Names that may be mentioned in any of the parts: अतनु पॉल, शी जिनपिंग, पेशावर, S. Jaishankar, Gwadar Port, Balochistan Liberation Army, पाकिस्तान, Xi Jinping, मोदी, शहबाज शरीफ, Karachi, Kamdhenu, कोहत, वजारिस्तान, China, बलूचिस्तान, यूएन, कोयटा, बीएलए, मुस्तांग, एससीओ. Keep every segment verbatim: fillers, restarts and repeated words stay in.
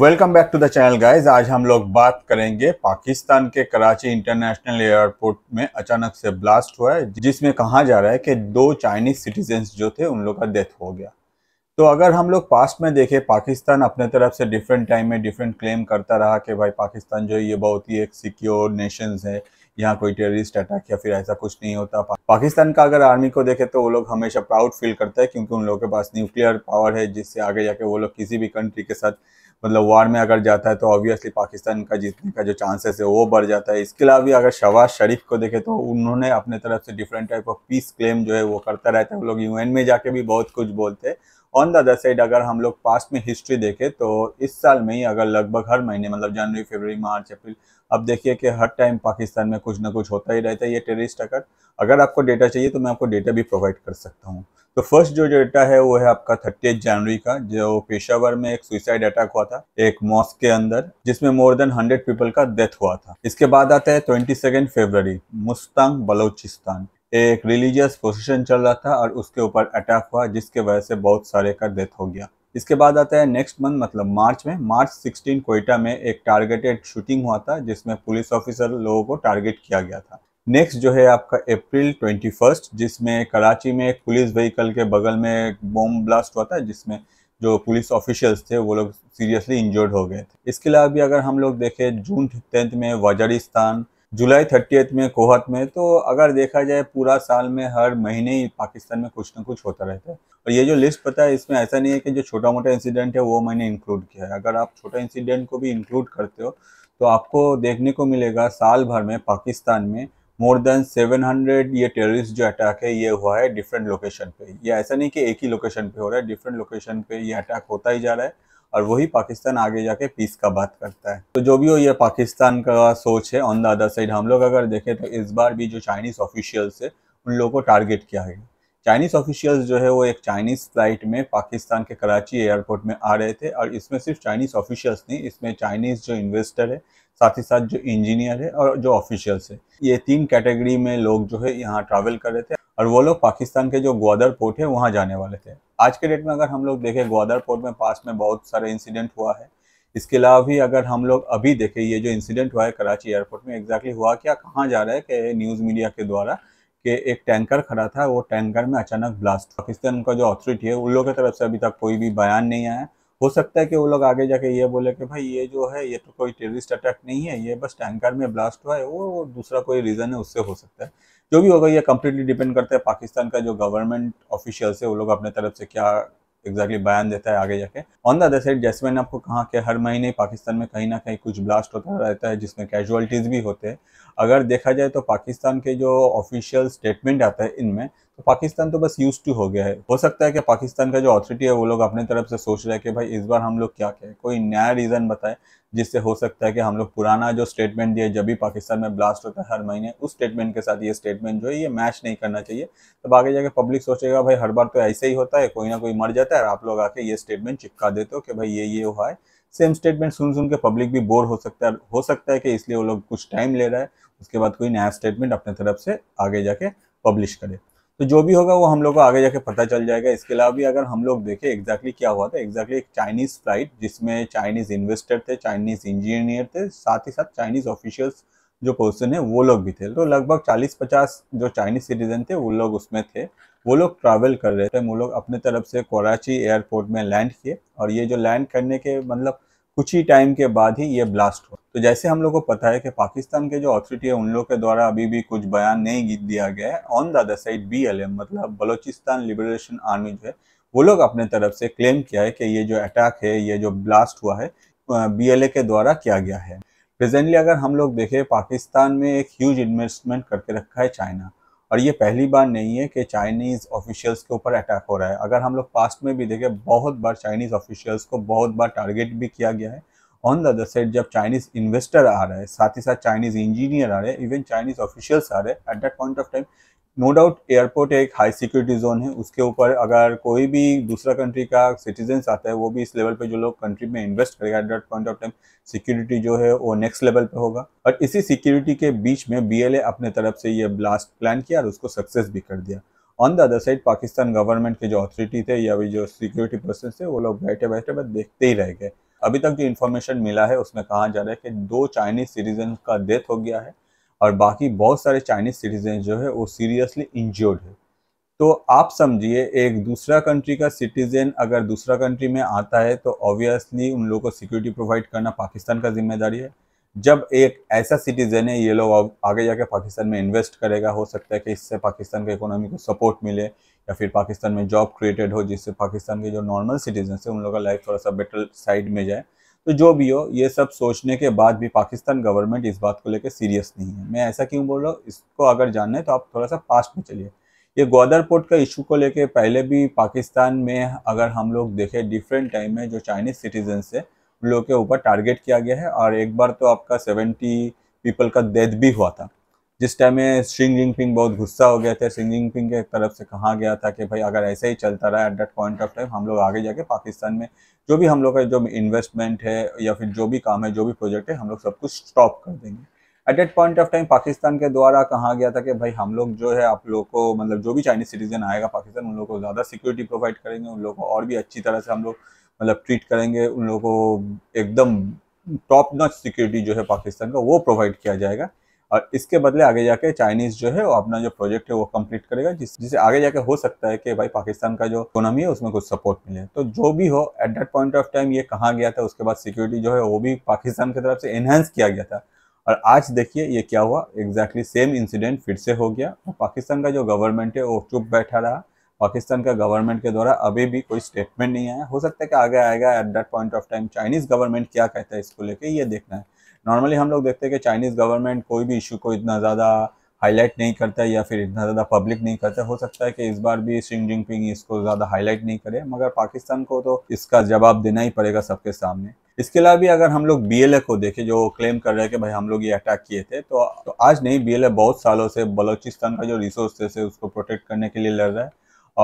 Welcome back to the channel guys. आज हम लोग बात करेंगे पाकिस्तान के कराची इंटरनेशनल एयरपोर्ट में अचानक से ब्लास्ट हुआ है, जिसमें कहा जा रहा है कि दो चाइनीज सिटीजन्स जो थे उन लोग का डेथ हो गया। तो अगर हम लोग पास्ट में देखें, पाकिस्तान अपने तरफ से डिफरेंट टाइम में डिफरेंट क्लेम करता रहा कि भाई पाकिस्तान जो है ये बहुत ही एक सिक्योर नेशन है, यहाँ कोई टेररिस्ट अटैक या फिर ऐसा कुछ नहीं होता। पाकिस्तान का अगर आर्मी को देखें तो वो लोग हमेशा प्राउड फील करता है, क्योंकि उन लोगों के पास न्यूक्लियर पावर है, जिससे आगे जाके वो लोग किसी भी कंट्री के साथ मतलब वार में अगर जाता है तो ऑब्वियसली पाकिस्तान का जीतने का जो चांसेस है वो बढ़ जाता है। इसके अलावा भी अगर शहबाज शरीफ को देखें तो उन्होंने अपने तरफ से different type of peace claim जो है वो करता रहता है। वो लोग यूएन में जाके भी बहुत कुछ बोलते हैं। ऑन द अदर साइड अगर हम लोग पास्ट में हिस्ट्री देखें तो इस साल में ही अगर लगभग हर महीने मतलब जनवरी, फरवरी, मार्च, अप्रैल, अब देखिए कि हर टाइम पाकिस्तान में कुछ ना कुछ होता ही रहता है ये टेररिस्ट अटैक। अगर आपको डेटा चाहिए तो मैं आपको डेटा भी प्रोवाइड कर सकता हूँ। तो फर्स्ट जो डेटा है वो है आपका थर्टीएथ जनवरी का, जो पेशावर में एक सुसाइड अटैक हुआ था एक मॉस्क के अंदर, जिसमें मोर देन हंड्रेड पीपल का डेथ हुआ था। इसके बाद आता है ट्वेंटी सेकेंड फरवरी, मुस्तांग बलोचिस्तान एक रिलीजियस प्रोसेशन चल रहा था और उसके ऊपर अटैक हुआ, जिसके वजह से बहुत सारे का डेथ हो गया। इसके बाद आता है नेक्स्ट मंथ मतलब मार्च में, मार्च सोलह कोयटा में एक टारगेटेड शूटिंग हुआ था, जिसमें पुलिस ऑफिसर लोगों को टारगेट किया गया था। नेक्स्ट जो है आपका अप्रैल ट्वेंटी फर्स्ट, जिसमें कराची में एक पुलिस व्हीकल के बगल में एक बॉम्ब ब्लास्ट हुआ था, जिसमें जो पुलिस ऑफिशियल्स थे वो लोग सीरियसली इंजर्ड हो गए थे। इसके अलावा भी अगर हम लोग देखें जून टेंथ में वजारिस्तान, जुलाई थर्टीएथ में कोहत में। तो अगर देखा जाए पूरा साल में हर महीने ही पाकिस्तान में कुछ ना कुछ होता रहता है। और ये जो लिस्ट पता है इसमें ऐसा नहीं है कि जो छोटा मोटा इंसिडेंट है वो मैंने इंक्लूड किया है। अगर आप छोटा इंसिडेंट को भी इंक्लूड करते हो तो आपको देखने को मिलेगा साल भर में पाकिस्तान में मोर देन सेवन हंड्रेड ये टेररिस्ट जो अटैक है ये हुआ है डिफरेंट लोकेशन पे। ये ऐसा नहीं कि एक ही लोकेशन पे हो रहा है, डिफरेंट लोकेशन पे ये अटैक होता ही जा रहा है और वही पाकिस्तान आगे जाके पीस का बात करता है। तो जो भी हो ये पाकिस्तान का सोच है। ऑन द अदर साइड हम लोग अगर देखें तो इस बार भी जो चाइनीज़ ऑफिशियल्स है उन लोगों को टारगेट किया है। चाइनीज़ ऑफिशियल्स जो है वो एक चाइनीज़ फ्लाइट में पाकिस्तान के कराची एयरपोर्ट में आ रहे थे, और इसमें सिर्फ चाइनीज़ ऑफिशियल्स नहीं, इसमें चाइनीज़ जो इन्वेस्टर है, साथ ही साथ जो इंजीनियर है और जो ऑफिशियल्स है, ये तीन कैटेगरी में लोग जो है यहाँ ट्रैवल कर रहे थे। और वो लोग पाकिस्तान के जो ग्वादर पोर्ट है वहाँ जाने वाले थे। आज के डेट में अगर हम लोग देखें ग्वादर पोर्ट में पास में बहुत सारे इंसिडेंट हुआ है। इसके अलावा भी अगर हम लोग अभी देखें ये जो इंसिडेंट हुआ है कराची एयरपोर्ट में, एग्जैक्टली हुआ क्या, कहाँ जा रहा है कि न्यूज़ मीडिया के द्वारा कि एक टैंकर खड़ा था, वो टैंकर में अचानक ब्लास्ट। पाकिस्तान का जो अथॉरिटी है उन लोगों की तरफ से अभी तक कोई भी बयान नहीं आया। हो सकता है कि वो लोग आगे जाके ये बोले कि भाई ये जो है ये तो कोई टेररिस्ट अटैक नहीं है, ये बस टैंकर में ब्लास्ट हुआ है, वो दूसरा कोई रीज़न है उससे हो सकता है। जो भी होगा ये कम्प्लीटली डिपेंड करता है पाकिस्तान का जो गवर्नमेंट ऑफिशियल्स है वो लोग अपने तरफ से क्या एग्जैक्टली बयान देता है आगे जाके। ऑन द अदर साइड जैसे मैंने आपको कहा कि हर महीने पाकिस्तान में कहीं ना कहीं कुछ ब्लास्ट होता रहता है, जिसमें कैजुअलिटीज़ भी होते हैं। अगर देखा जाए तो पाकिस्तान के जो ऑफिशियल स्टेटमेंट आता है इनमें, तो पाकिस्तान तो बस यूज टू हो गया है। हो सकता है कि पाकिस्तान का जो अथॉरिटी है वो लोग अपने तरफ से सोच रहे हैं कि भाई इस बार हम लोग क्या करें, कोई नया रीज़न बताए, जिससे हो सकता है कि हम लोग पुराना जो स्टेटमेंट दिया जब भी पाकिस्तान में ब्लास्ट होता है हर महीने उस स्टेटमेंट के साथ ये स्टेटमेंट जो है ये मैच नहीं करना चाहिए। तब आगे जाके पब्लिक सोचेगा भाई हर बार तो ऐसे ही होता है, कोई ना कोई मर जाता है और आप लोग आके ये स्टेटमेंट चिपका देते हो कि भाई ये ये हुआ है। सेम स्टेटमेंट सुन सुन के पब्लिक भी बोर हो सकता है। हो सकता है कि इसलिए वो लोग कुछ टाइम ले रहा है, उसके बाद कोई नया स्टेटमेंट अपने तरफ से आगे जाके पब्लिश करे। तो जो भी होगा वो हम लोग को आगे जाके पता चल जाएगा। इसके अलावा भी अगर हम लोग देखें एग्जैक्टली क्या हुआ था, एग्जैक्टली एक चाइनीज़ फ्लाइट जिसमें चाइनीज़ इन्वेस्टर थे, चाइनीज़ इंजीनियर थे, साथ ही साथ चाइनीज़ ऑफिशियल्स जो पर्सन है वो लोग भी थे। तो लगभग चालीस पचास जो चाइनीज़ सिटीजन थे वो लोग उसमें थे, वो लोग ट्रैवल कर रहे थे। वो लोग अपने तरफ से कराची एयरपोर्ट में लैंड किए और ये जो लैंड करने के मतलब कुछ ही टाइम के बाद ही ये ब्लास्ट हुआ। तो जैसे हम लोग को पता है कि पाकिस्तान के जो अथॉरिटी है उन लोगों के द्वारा अभी भी कुछ बयान नहीं दिया गया है। On the other side B L M मतलब बलोचिस्तान लिबरेशन आर्मी जो है वो लोग अपने तरफ से क्लेम किया है कि ये जो अटैक है, ये जो ब्लास्ट हुआ है बी एल ए के द्वारा किया गया है। प्रेजेंटली अगर हम लोग देखें पाकिस्तान में एक ह्यूज इन्वेस्टमेंट करके रखा है चाइना, और ये पहली बार नहीं है कि चाइनीज़ ऑफिशियल्स के ऊपर अटैक हो रहा है। अगर हम लोग पास्ट में भी देखें बहुत बार चाइनीज़ ऑफिशियल्स को बहुत बार टारगेट भी किया गया है। ऑन द अदर साइड जब चाइनीज़ इन्वेस्टर आ रहा है, साथ ही साथ चाइनीज़ इंजीनियर आ रहे हैं, इवन चाइनीज़ ऑफिशियल्स आ रहे हैं at that point of time, no doubt airport एक हाई सिक्योरिटी जोन है, उसके ऊपर अगर कोई भी दूसरा कंट्री का सिटीजन्स आता है वो भी इस लेवल पे जो लोग कंट्री में इन्वेस्ट करेगा at that point of time security जो है वो नेक्स्ट लेवल पे होगा। और इसी सिक्योरिटी के बीच में बीएलए अपने तरफ से ये ब्लास्ट प्लान किया और उसको सक्सेस भी कर दिया। On the other side पाकिस्तान government के जो अथॉरिटी थे या भी जो सिक्योरिटी पर्सन थे वो लोग बैठे बैठे बस देखते ही रह गए। अभी तक जो इन्फॉर्मेशन मिला है उसमें कहा जा रहा है कि दो चाइनीज सिटीजन का डेथ हो गया है और बाकी बहुत सारे चाइनीज सिटीजन जो है वो सीरियसली इंजर्ड है। तो आप समझिए, एक दूसरा कंट्री का सिटीजन अगर दूसरा कंट्री में आता है तो ऑब्वियसली उन लोगों को सिक्योरिटी प्रोवाइड करना पाकिस्तान का जिम्मेदारी है। जब एक ऐसा सिटीजन है, ये लोग आगे जाके पाकिस्तान में इन्वेस्ट करेगा, हो सकता है कि इससे पाकिस्तान के इकोनॉमी को सपोर्ट मिले या फिर पाकिस्तान में जॉब क्रिएटेड हो, जिससे पाकिस्तान के जो नॉर्मल सिटीजन है उन लोगों का लाइफ थोड़ा सा बेटर साइड में जाए। तो जो भी हो, ये सब सोचने के बाद भी पाकिस्तान गवर्नमेंट इस बात को लेकर सीरियस नहीं है। मैं ऐसा क्यों बोल रहा हूँ, इसको अगर जानना है तो आप थोड़ा सा पास्ट में चलिए। ये ग्वादर पोर्ट का इशू को लेके पहले भी पाकिस्तान में अगर हम लोग देखें, डिफरेंट टाइम में जो चाइनीज़ सिटीजन्स है उन लोगों के ऊपर टारगेट किया गया है और एक बार तो आपका सत्तर पीपल का डेथ भी हुआ था, जिस टाइम में शी जिनपिंग बहुत गुस्सा हो गए थे। शी जिनपिंग के तरफ से कहा गया था कि भाई अगर ऐसा ही चलता रहा at that point of time, हम लोग आगे जाके पाकिस्तान में जो भी हम लोग का जो इन्वेस्टमेंट है या फिर जो भी काम है, जो भी प्रोजेक्ट है, हम लोग सब कुछ स्टॉप कर देंगे। At that point of time पाकिस्तान के द्वारा कहा गया था कि भाई हम लोग जो है आप लोग को, मतलब जो भी चाइनीज सिटीजन आएगा पाकिस्तान, उन लोगों को ज़्यादा सिक्योरिटी प्रोवाइड करेंगे, उन लोगों को और भी अच्छी तरह से हम लोग मतलब ट्रीट करेंगे, उन लोगों को एकदम टॉप नॉच सिक्योरिटी जो है पाकिस्तान का वो प्रोवाइड किया जाएगा। और इसके बदले आगे जाके चाइनीज़ जो है वो अपना जो प्रोजेक्ट है वो कंप्लीट करेगा, जिस जिससे आगे जाके हो सकता है कि भाई पाकिस्तान का जो इकोनॉमी है उसमें कुछ सपोर्ट मिले। तो जो भी हो, at that point of time ये कहा गया था। उसके बाद सिक्योरिटी जो है वो भी पाकिस्तान की तरफ से एनहेंस किया गया था और आज देखिए ये क्या हुआ, एग्जैक्टली सेम इंसिडेंट फिर से हो गया। और पाकिस्तान का जो गवर्नमेंट है वो चुप बैठा रहा। पाकिस्तान का गवर्नमेंट के द्वारा अभी भी कोई स्टेटमेंट नहीं आया। हो सकता है कि आगे आएगा, at that point of time Chinese government क्या कहता है इसको लेके, ये देखना है। नॉर्मली हम लोग देखते हैं कि चाइनीज़ गवर्नमेंट कोई भी इशू को इतना ज़्यादा हाईलाइट नहीं करता है या फिर इतना ज़्यादा पब्लिक नहीं करता। हो सकता है कि इस बार भी शी जिनपिंग इसको ज़्यादा हाईलाइट नहीं करे, मगर पाकिस्तान को तो इसका जवाब देना ही पड़ेगा सबके सामने। इसके अलावा भी अगर हम लोग बीएलए को देखें, जो क्लेम कर रहे हैं कि भाई हम लोग ये अटैक किए थे, तो, तो आज नहीं, बीएलए बहुत सालों से बलूचिस्तान का जो रिसोर्सेस है उसको प्रोटेक्ट करने के लिए लड़ रहा है।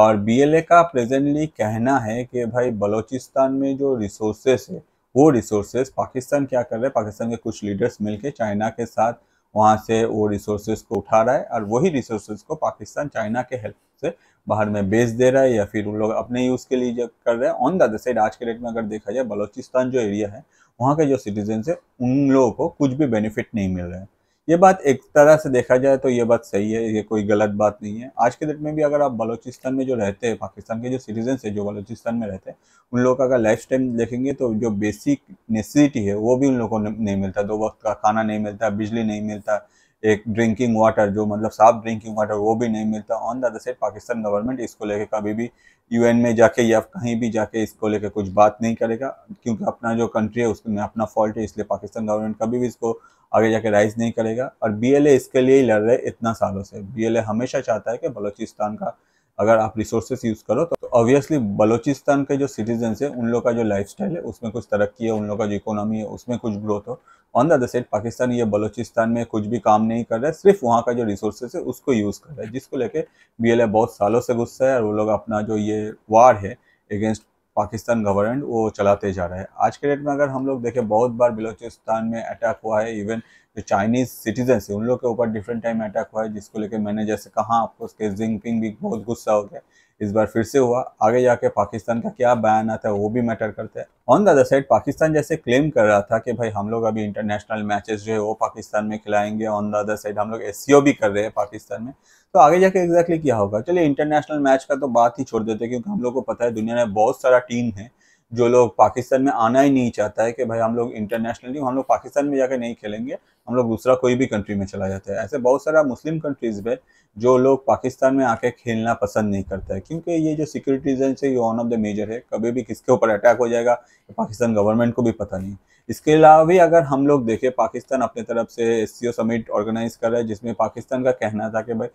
और बीएलए का प्रेजेंटली कहना है कि भाई बलूचिस्तान में जो रिसोर्सेस है वो रिसोर्सेस पाकिस्तान क्या कर रहे हैं, पाकिस्तान के कुछ लीडर्स मिलकर चाइना के साथ वहाँ से वो रिसोर्सेज को उठा रहा है और वही रिसोर्सेज को पाकिस्तान चाइना के हेल्प से बाहर में बेच दे रहा है या फिर उन लोग अपने यूज़ के लिए कर रहे हैं। ऑन द अदर साइड आज के डेट में अगर देखा जाए, बलूचिस्तान जो एरिया है वहाँ के जो सिटीजन है उन लोगों को कुछ भी बेनिफिट नहीं मिल रहा है। ये बात एक तरह से देखा जाए तो ये बात सही है, ये कोई गलत बात नहीं है। आज के डेट में भी अगर आप बलूचिस्तान में जो रहते हैं, पाकिस्तान के जो सिटीजन है जो बलूचिस्तान में रहते हैं, उन लोगों का अगर लाइफ स्टाइल देखेंगे तो जो बेसिक नेसेसिटी है वो भी उन लोगों को नहीं मिलता। दो वक्त का खाना नहीं मिलता, बिजली नहीं मिलता, एक ड्रिंकिंग वाटर जो मतलब साफ ड्रिंकिंग वाटर वो भी नहीं मिलता। On the other side पाकिस्तान government इसको लेके कभी भी यूएन में जाके या कहीं भी जाके इसको लेके कुछ बात नहीं करेगा, क्योंकि अपना जो कंट्री है उसमें अपना फॉल्ट है, इसलिए पाकिस्तान गवर्नमेंट कभी भी इसको आगे जाके राइज नहीं करेगा। और बीएलए इसके लिए ही लड़ रहे इतना सालों से। बीएलए हमेशा चाहता है कि बलूचिस्तान का अगर आप रिसोर्सेस यूज़ करो तो ऑब्वियसली बलूचिस्तान के जो सिटीजन है उन लोग का जो लाइफस्टाइल है उसमें कुछ तरक्की है, उन लोग का जो इकोनॉमी है उसमें कुछ ग्रोथ हो। On the other side पाकिस्तान ये बलूचिस्तान में कुछ भी काम नहीं कर रहा है, सिर्फ वहाँ का जो रिसोर्सेज है उसको यूज़ कर रहा है, जिसको लेके बीएलए बहुत सालों से गुस्सा है और वो लोग अपना जो ये वार है अगेंस्ट पाकिस्तान गवर्नमेंट वो चलाते जा रहा है। आज के डेट में अगर हम लोग देखें, बहुत बार बलूचिस्तान में अटैक हुआ है, इवन जो चाइनीज़ सिटीजन है उन लोग के ऊपर डिफरेंट टाइम अटैक हुआ है, जिसको लेके मैंने जैसे कहा आपको उसके जिनपिंग भी बहुत गुस्सा हो गया। इस बार फिर से हुआ, आगे जाके पाकिस्तान का क्या बयान आता है वो भी मैटर करता है। On the other side पाकिस्तान जैसे क्लेम कर रहा था कि भाई हम लोग अभी इंटरनेशनल मैचेस जो है वो पाकिस्तान में खिलाएंगे, ऑन द अदर साइड हम लोग एससीओ भी कर रहे हैं पाकिस्तान में, तो आगे जाके एग्जैक्टली क्या होगा। चलिए इंटरनेशनल मैच का तो बात ही छोड़ देते हैं, क्योंकि हम लोग को पता है दुनिया में बहुत सारा टीम है जो लोग पाकिस्तान में आना ही नहीं चाहता है कि भाई हम लोग इंटरनेशनली, हम लोग पाकिस्तान में जाकर नहीं खेलेंगे, हम लोग दूसरा कोई भी कंट्री में चला जाता है। ऐसे बहुत सारा मुस्लिम कंट्रीज़ में जो लोग पाकिस्तान में आके खेलना पसंद नहीं करता है, क्योंकि ये जो सिक्योरिटी रिजन्स है ये वन ऑफ द मेजर है, कभी भी किसके ऊपर अटैक हो जाएगा पाकिस्तान गवर्नमेंट को भी पता नहीं। इसके अलावा भी अगर हम लोग देखें, पाकिस्तान अपने तरफ से S C O summit organise कर रहा है, जिसमें पाकिस्तान का कहना था कि भाई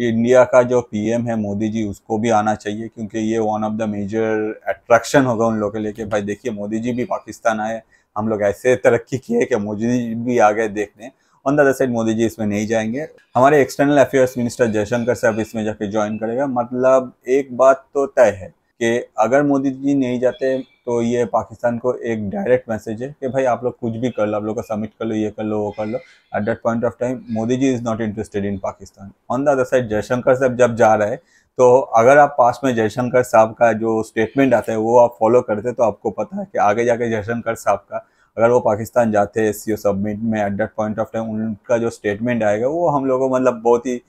इंडिया का जो पीएम है मोदी जी उसको भी आना चाहिए, क्योंकि ये one of the major attraction होगा उन लोगों के लिए कि भाई देखिए मोदी जी भी पाकिस्तान आए, हम लोग ऐसे तरक्की किए कि मोदी जी भी आ गए देखने। On the other side मोदी ji इसमें नहीं जाएंगे, हमारे एक्सटर्नल अफेयर्स मिनिस्टर जयशंकर साहब इसमें जाके ज्वाइन करेगा। मतलब एक बात तो तय है कि अगर मोदी जी नहीं जाते तो ये पाकिस्तान को एक डायरेक्ट मैसेज है कि भाई आप लोग कुछ भी कर लो, आप लोग का समिट कर लो, ये कर लो, वो कर लो। At that point of time मोदी ji is not interested in पाकिस्तान। On the other side Jaishankar साहब जब जा रहा है तो अगर आप पास में जयशंकर साहब का जो स्टेटमेंट आता है वो आप फॉलो करते तो आपको पता है कि आगे जाके जयशंकर साहब का अगर वो पाकिस्तान जाते हैं एस सी ओ सबमिट में at that point of time उनका जो स्टेटमेंट आएगा वो हम लोगों को मतलब बहुत ही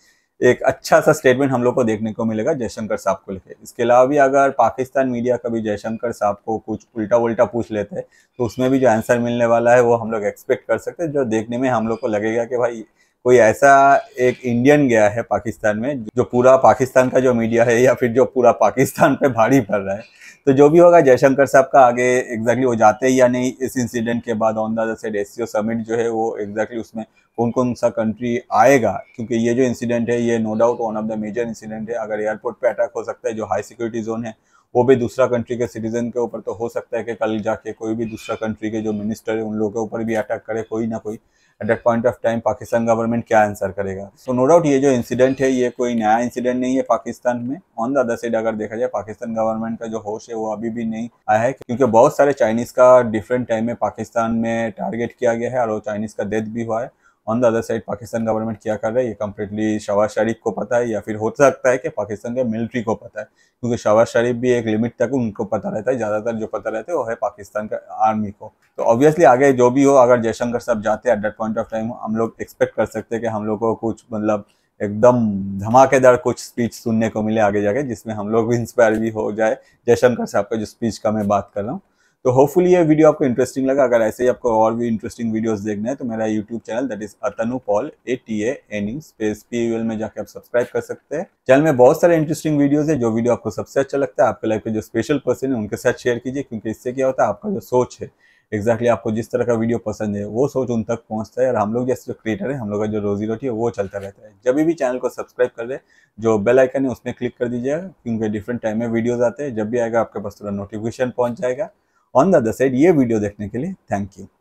एक अच्छा सा स्टेटमेंट हम लोग को देखने को मिलेगा जयशंकर साहब को लेकर। इसके अलावा भी अगर पाकिस्तान मीडिया कभी जयशंकर साहब को कुछ उल्टा उल्टा पूछ लेते हैं तो उसमें भी जो आंसर मिलने वाला है वो हम लोग एक्सपेक्ट कर सकते हैं, जो देखने में हम लोग को लगेगा कि भाई कोई ऐसा एक इंडियन गया है पाकिस्तान में जो पूरा पाकिस्तान का जो मीडिया है या फिर जो पूरा पाकिस्तान पे भारी पड़ रहा है। तो जो भी होगा जयशंकर साहब का आगे एग्जैक्टली वो जाते हैं या नहीं इस इंसिडेंट के बाद on the other side S C O summit जो है वो एग्जैक्टली उसमें कौन कौन सा कंट्री आएगा, क्योंकि ये जो इंसिडेंट है ये no doubt one of the major incident है। अगर एयरपोर्ट पे अटैक हो सकता है जो हाई सिक्योरिटी जोन है वो भी दूसरा कंट्री के सिटीजन के ऊपर, तो हो सकता है कि कल जाके कोई भी दूसरा कंट्री के जो मिनिस्टर है उन लोगों के ऊपर भी अटैक करे कोई ना कोई। At that point of time पाकिस्तान government क्या आंसर करेगा। तो नो डाउट ये जो इंसिडेंट है ये कोई नया इंसिडेंट नहीं है पाकिस्तान में। ऑन द अदर साइड अगर देखा जाए पाकिस्तान गवर्नमेंट का जो होश है वो अभी भी नहीं आया है, क्योंकि बहुत सारे चाइनीज का डिफरेंट टाइम में पाकिस्तान में टारगेट किया गया है और वो चाइनीज का डेथ भी हुआ है। On the other side पाकिस्तान government क्या कर रहा है ये कम्प्लीटली शहबाज शरीफ को पता है या फिर हो सकता है कि पाकिस्तान के मिलिट्री को पता है, क्योंकि शहबाज शरीफ भी एक लिमिट तक उनको पता रहता है, ज़्यादातर जो पता रहता है वो है पाकिस्तान का आर्मी को। तो ऑब्वियसली आगे जो भी हो अगर जयशंकर साहब जाते हैं at that point of time हम लोग एक्सपेक्ट कर सकते हैं कि हम लोग को कुछ मतलब एकदम धमाकेदार कुछ स्पीच सुनने को मिले आगे जाके, जिसमें हम लोग भी इंस्पायर भी हो जाए जयशंकर साहब का जो स्पीच का मैं बात कर रहा हूँ। तो होपफुली ये वीडियो आपको इंटरेस्टिंग लगा। अगर ऐसे ही आपको और भी इंटरेस्टिंग वीडियोस देखने हैं तो मेरा YouTube channel that is अतनु पॉल A T A N U space P U L में जाके आप सब्सक्राइब कर सकते हैं। चैनल में बहुत सारे इंटरेस्टिंग वीडियोस है, जो वीडियो आपको सबसे अच्छा लगता है आपके लाइफ के जो स्पेशल पर्सन है उनके साथ शेयर कीजिए, क्योंकि इससे क्या होता है आपका जो सोच है एक्जैक्टली आपको जिस तरह का वीडियो पसंद है वो सोच उन तक पहुंचता है और हम लोग जैसे जो क्रिएटर है हम लोग का जो रोजी रोटी है वो चलता रहता है। जब भी चैनल को सब्सक्राइब कर ले जो बेल आइकन है उसमें क्लिक कर दीजिएगा, क्योंकि डिफरेंट टाइम में वीडियोज आते हैं, जब भी आएगा आपके पास थोड़ा नोटिफिकेशन पहुँच जाएगा। ऑन द अदर साइड ये वीडियो देखने के लिए थैंक यू।